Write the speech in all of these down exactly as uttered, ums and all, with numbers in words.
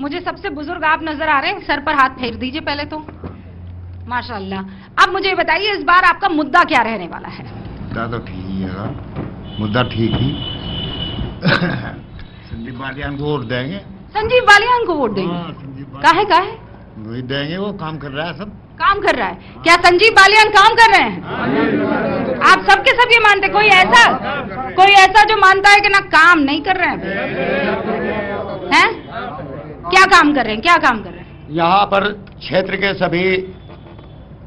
मुझे सबसे बुजुर्ग आप नजर आ रहे हैं, सर पर हाथ फेर दीजिए पहले तो, माशाल्लाह। अब मुझे बताइए इस बार आपका मुद्दा क्या रहने वाला है? मुद्दा तो ठीक ही है, मुद्दा ठीक ही। संजीव बालियान को वोट देंगे। संजीव बालियान को वोट देंगे? काहे काहे? वही देंगे, वो काम कर रहा है, सब काम कर रहा है। क्या संजीव बालियान काम कर रहे हैं? आप सबके सब ये मानते, कोई ऐसा कोई ऐसा जो मानता है कि ना काम नहीं कर रहे हैं? हैं? क्या काम कर रहे हैं? क्या काम कर रहे हैं? यहाँ पर क्षेत्र के सभी,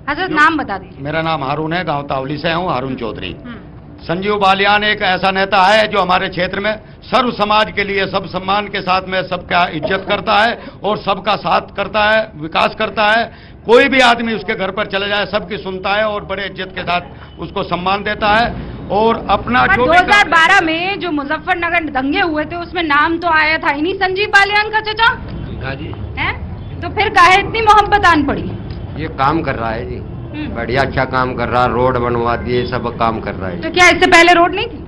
हजरत नाम बता दीजिए। मेरा नाम हारून है, गांव तावली से हूँ, हारून चौधरी। संजीव बालियान एक ऐसा नेता है जो हमारे क्षेत्र में सर्व समाज के लिए सब सम्मान के साथ में सबका इज्जत करता है और सबका साथ करता है, विकास करता है। कोई भी आदमी उसके घर पर चले जाए सबकी सुनता है और बड़े इज्जत के साथ उसको सम्मान देता है। और अपना जो दो हज़ार बारह में जो मुजफ्फरनगर दंगे हुए थे उसमें नाम तो आया था इन्हीं संजीव बालियान का, चचा गाजी है, तो फिर काहे इतनी मोहब्बत आन पड़ी? ये काम कर रहा है जी, बढ़िया अच्छा काम कर रहा है, रोड बनवा दिए, सब काम कर रहा है। तो क्या इससे पहले रोड नहीं थी?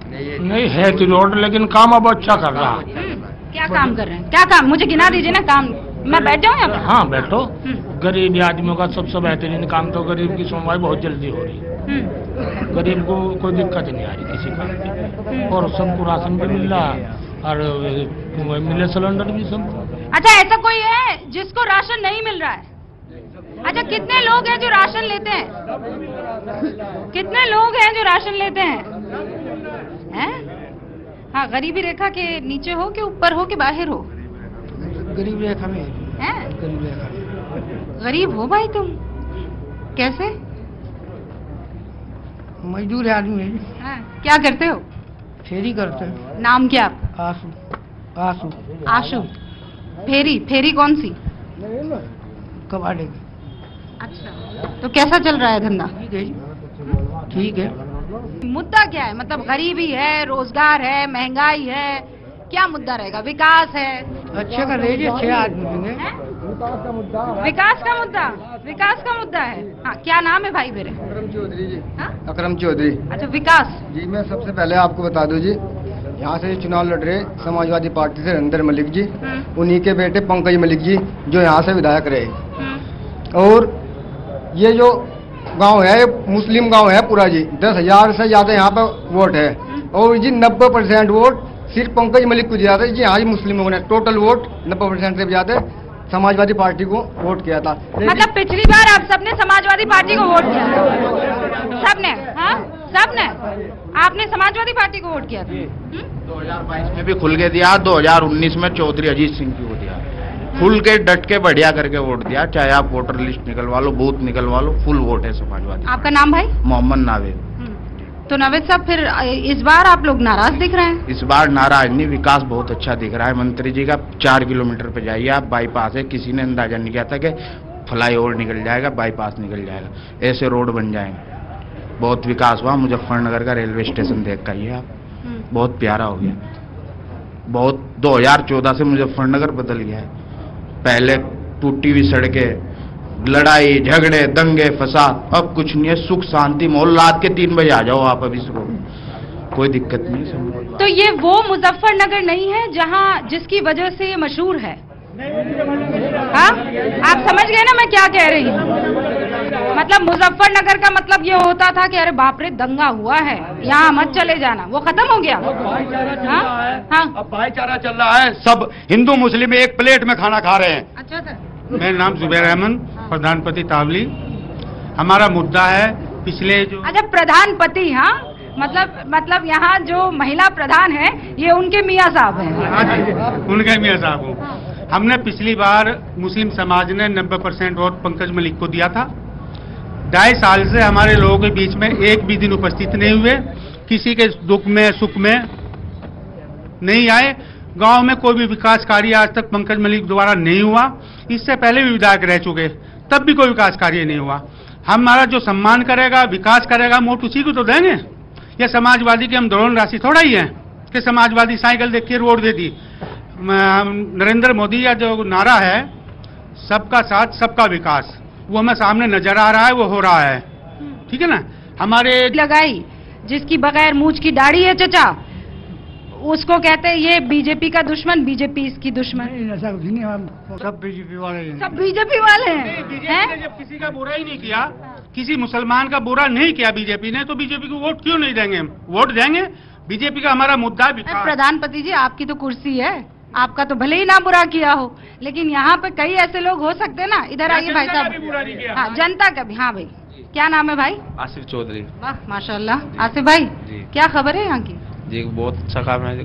नहीं है तो रोड, लेकिन काम अब अच्छा कर रहा है। क्या काम कर रहे हैं? क्या काम मुझे गिना दीजिए ना काम, मैं बैठ जाऊँ यहाँ पर? हाँ बैठो। गरीब आदमियों का सबसे बेहतरीन काम, तो गरीब की सुनवाई बहुत जल्दी हो रही है, गरीब को कोई दिक्कत नहीं आ रही किसी काम की, और सबको राशन भी मिल रहा है और मिले सिलेंडर भी सब। अच्छा, ऐसा कोई है जिसको राशन नहीं मिल रहा है? अच्छा, कितने लोग हैं जो राशन लेते हैं? कितने लोग हैं जो राशन लेते हैं? हैं? हाँ, गरीबी रेखा के नीचे हो कि ऊपर हो कि बाहर हो? गरीब रेखा में हैं? गरीब रेखा में। गरीब हो भाई तुम? कैसे? मजदूर आदमी है। हाँ, क्या करते हो? फेरी करते हैं। नाम क्या आप? आशु। आशु आशु फेरी? फेरी कौन सी? कबाड़े की। अच्छा, तो कैसा चल रहा है धंधा? ठीक है। मुद्दा क्या है? मतलब गरीबी है, रोजगार है, महंगाई है, क्या मुद्दा रहेगा? विकास है, अच्छे का रेजे छह आदमी, विकास का मुद्दा, विकास का मुद्दा, विकास का मुद्दा है। हाँ, क्या नाम है भाई मेरे? अकरम चौधरी जी। हाँ? अकरम चौधरी। अच्छा, विकास जी, मैं सबसे पहले आपको बता दूं जी, यहाँ से चुनाव लड़ रहे समाजवादी पार्टी से रविंदर मलिक जी, उन्हीं के बेटे पंकज मलिक जी जो यहाँ से विधायक रहे। और ये जो गांव है मुस्लिम गांव है पूरा जी, दस हजार से ज्यादा यहाँ पर वोट है, और जी नब्बे परसेंट वोट सिर्फ पंकज मलिक को दिया था जी। यहाँ मुस्लिम लोगों ने टोटल वोट नब्बे परसेंट से भी ज्यादा समाजवादी पार्टी को वोट किया था। मतलब पिछली बार आप सबने समाजवादी पार्टी को वोट किया था? सबने? हाँ सबने। आपने समाजवादी पार्टी को वोट किया था? दो हज़ार बाईस में भी खुल के दिया, दो हज़ार उन्नीस में चौधरी अजीत सिंह की वोट दिया, खुल के डट के बढ़िया करके वोट दिया। चाहे आप वोटर लिस्ट निकलवा लो, बूथ निकलवा लो, फुल वोट है समाजवादी। आपका नाम भाई? मोहम्मद नावेद। तो नावेद साहब, फिर इस बार आप लोग नाराज दिख रहे हैं? इस बार नाराज नहीं, विकास बहुत अच्छा दिख रहा है मंत्री जी का। चार किलोमीटर पे जाइए आप, बाईपास है, किसी ने अंदाजा नहीं किया था कि फ्लाईओवर निकल जाएगा, बाईपास निकल जाएगा, ऐसे रोड बन जाएंगे। बहुत विकास हुआ। मुजफ्फरनगर का रेलवे स्टेशन देख कर ये आप, बहुत प्यारा हो गया, बहुत। दो हज़ार चौदह से मुजफ्फरनगर बदल गया है। पहले टूटी हुई सड़कें, लड़ाई झगड़े, दंगे, फसाद, अब कुछ नहीं है, सुख शांति माहौल। रात के तीन बजे आ जाओ आप, अभी सुबह कोई दिक्कत नहीं। तो ये वो मुजफ्फरनगर नहीं है जहाँ जिसकी वजह से ये मशहूर है? हाँ, आप समझ गए ना मैं क्या कह रही हूँ? मतलब मुजफ्फरनगर का मतलब ये होता था कि अरे बाप रे दंगा हुआ है, यहाँ मत चले जाना, वो खत्म हो गया। हाँ हाँ, अब भाईचारा चल रहा है, सब हिंदू मुस्लिम एक प्लेट में खाना खा रहे हैं। अच्छा सर, मेरा नाम जुबैर अहमद, प्रधानपति तावली। हमारा मुद्दा है पिछले जो, अच्छा प्रधानपति, हाँ मतलब मतलब यहाँ जो महिला प्रधान है ये उनके मियाँ साहब हैं। उनके मियाँ साहब हो। हमने पिछली बार मुस्लिम समाज ने नब्बे परसेंट वोट पंकज मलिक को दिया था। ढाई साल से हमारे लोगों के बीच में एक भी दिन उपस्थित नहीं हुए, किसी के दुख में सुख में नहीं आए। गांव में कोई भी विकास कार्य आज तक पंकज मलिक द्वारा नहीं हुआ, इससे पहले भी विधायक रह चुके तब भी कोई विकास कार्य नहीं हुआ। हमारा जो सम्मान करेगा, विकास करेगा, वोट उसी को तो देंगे। यह समाजवादी के हम दौरान राशि थोड़ा ही है कि समाजवादी साइकिल देख के रोड दे दी। नरेंद्र मोदी का जो नारा है सबका साथ सबका विकास, वो हमें सामने नजर आ रहा है, वो हो रहा है, ठीक है ना। हमारे लगाई जिसकी बगैर मूंछ की दाढ़ी है चचा, उसको कहते हैं ये बीजेपी का दुश्मन, बीजेपी इसकी दुश्मन। नहीं, ऐसा कुछ नहीं, हम सब बीजेपी वाले हैं। सब बीजेपी वाले हैं। बीजेपी ने जब किसी का बुरा ही नहीं किया, किसी मुसलमान का बुरा नहीं किया बीजेपी ने, तो बीजेपी को वोट क्यों नहीं देंगे? हम वोट देंगे। बीजेपी का हमारा मुद्दा विकास। प्रधानपति जी, आपकी तो कुर्सी है, आपका तो भले ही ना बुरा किया हो, लेकिन यहाँ पे कई ऐसे लोग हो सकते हैं ना। इधर आइए भाई साहब। हाँ, जनता का भी। हाँ भाई, क्या नाम है भाई? आसिफ चौधरी। वाह माशाल्लाह। आसिफ भाई, क्या खबर है यहाँ की? जी बहुत अच्छा काम है जी।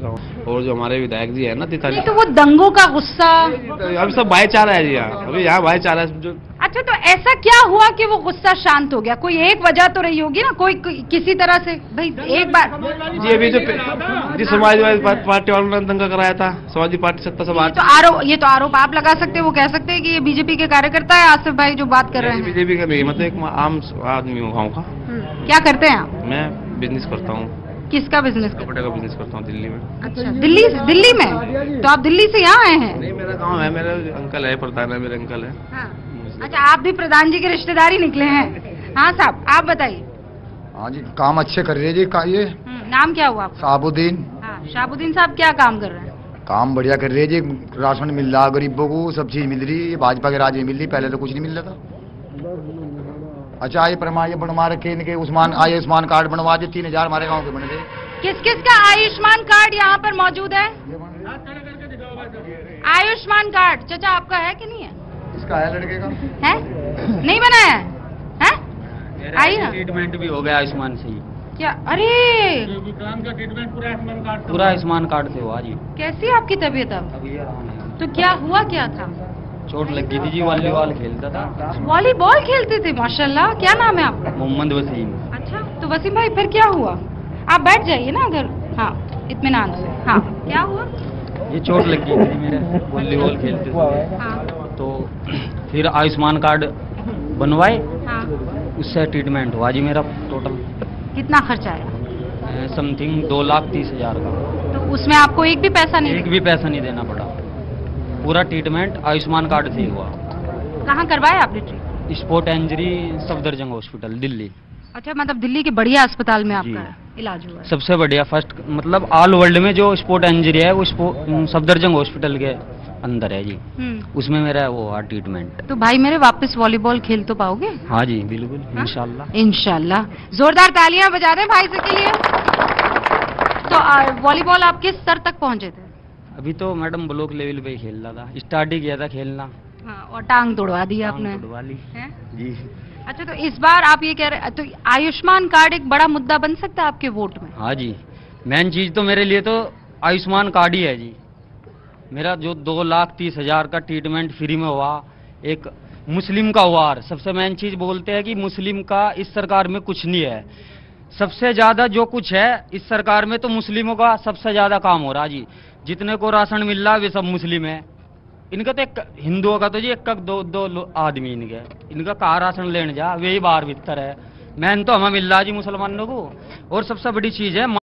और जो हमारे विधायक जी है ना तिथाली, तो वो दंगों का गुस्सा अभी सब भाईचारा है जी यहाँ। अभी यहाँ भाईचारा जो। अच्छा, तो ऐसा क्या हुआ कि वो गुस्सा शांत हो गया? कोई एक वजह तो रही होगी ना, कोई किसी तरह से। भाई एक बार जी, अभी जो जी समाजवादी पार्टी वालों ने दंगा कराया था, समाजवादी पार्टी सत्ता से बात। तो आरोप, ये तो आरोप आप लगा सकते हैं, वो कह सकते हैं कि ये बीजेपी के कार्यकर्ता है। आसिफ भाई जो बात कर रहे हैं, बीजेपी का नहीं, मतलब एक आम आदमी हूँ गाँव का। क्या करते हैं आप? मैं बिजनेस करता हूँ। किसका बिजनेस? कपड़े का बिजनेस करता हूँ दिल्ली में। अच्छा, दिल्ली? दिल्ली में? तो आप दिल्ली से यहाँ आए हैं? नहीं, मेरा गांव है, मेरा अंकल है, प्रधान है, मेरे अंकल है। हाँ। अच्छा, आप भी प्रधान जी के रिश्तेदार ही निकले हैं। हाँ साहब, आप बताइए। हाँ जी, काम अच्छे कर रहे हैं जी। का ये नाम क्या हुआ? शाहबुद्दीन। हाँ, शाहबुद्दीन साहब क्या काम कर रहे हैं? काम बढ़िया कर रहे हैं जी। राशन मिल रहा गरीबों को, सब चीज मिल रही है। भाजपा के राज में मिल रही, पहले तो कुछ नहीं मिल रहा था। अच्छा, ये परमा ये बनवा रखे इनके उस्मान आयुष्मान कार्ड बनवा दे। तीन हजार हमारे गाँव के बन गए। किस किस का आयुष्मान कार्ड यहाँ पर मौजूद है? आयुष्मान कार्ड चाचा आपका है कि नहीं है? इसका है, लड़के का है। नहीं बनाया है? आइए, ट्रीटमेंट भी हो गया आयुष्मान से ही। क्या? अरे का ट्रीटमेंट पूरा आयुष्मान कार्ड, पूरा आयुष्मान कार्ड से हुआ जी। कैसी आपकी तबीयत अब? तो क्या हुआ, क्या था? चोट लगी थी जी। वॉलीबॉल खेलता था। वॉलीबॉल खेलते थे? माशाल्लाह। क्या नाम है आपका? मोहम्मद वसीम। अच्छा, तो वसीम भाई फिर क्या हुआ? आप बैठ जाइए ना अगर। हाँ, इत्मीनान से। हाँ, क्या हुआ? ये चोट लगी थी मेरे वॉलीबॉल खेलते थे। हाँ। तो फिर आयुष्मान कार्ड बनवाए। हाँ। उससे ट्रीटमेंट हुआ जी मेरा। टोटल कितना खर्चा आया? समथिंग दो लाख तीस हजार का। तो उसमें आपको एक भी पैसा नहीं? एक भी पैसा नहीं देना पड़ा, पूरा ट्रीटमेंट आयुष्मान कार्ड से हुआ। कहाँ करवाया आपने treatment? Sport injury Safdarjung hospital Delhi. अच्छा, मतलब दिल्ली के बढ़िया अस्पताल में आपका इलाज हुआ? सबसे बढ़िया फर्स्ट, मतलब ऑल वर्ल्ड में जो स्पोर्ट इंजरी है वो सफदरजंग हॉस्पिटल के अंदर है जी। उसमें मेरा वो हुआ ट्रीटमेंट। तो भाई मेरे, वापस वॉलीबॉल खेल तो पाओगे? हाँ जी बिल्कुल, इंशाल्लाह इंशाल्लाह। जोरदार तालियां बजा दें भाई के लिए। तो वॉलीबॉल आप किस स्तर तक पहुँचे थे? अभी तो मैडम ब्लॉक लेवल पे ही खेल रहा था, स्टार्ट ही किया था खेलना। हाँ, और टांग तोड़वा दी आपने? तोड़वा ली जी। अच्छा, तो इस बार आप ये कह रहे, तो आयुष्मान कार्ड एक बड़ा मुद्दा बन सकता है आपके वोट में? हाँ जी, मेन चीज तो मेरे लिए तो आयुष्मान कार्ड ही है जी। मेरा जो दो लाख तीस हजार का ट्रीटमेंट फ्री में हुआ, एक मुस्लिम का वार। सबसे मेन चीज बोलते हैं कि मुस्लिम का इस सरकार में कुछ नहीं है। सबसे ज्यादा जो कुछ है इस सरकार में तो मुस्लिमों का सबसे ज्यादा काम हो रहा जी। जितने को राशन मिल रहा है वे सब मुस्लिम है। इनका तो एक हिंदुओं का तो जी एक दो दो आदमी इनके, इनका कहा राशन लेने जा, वे ही बाहर भीतर है। मैन तो हमें मिल रहा जी मुसलमानों को। और सबसे बड़ी चीज है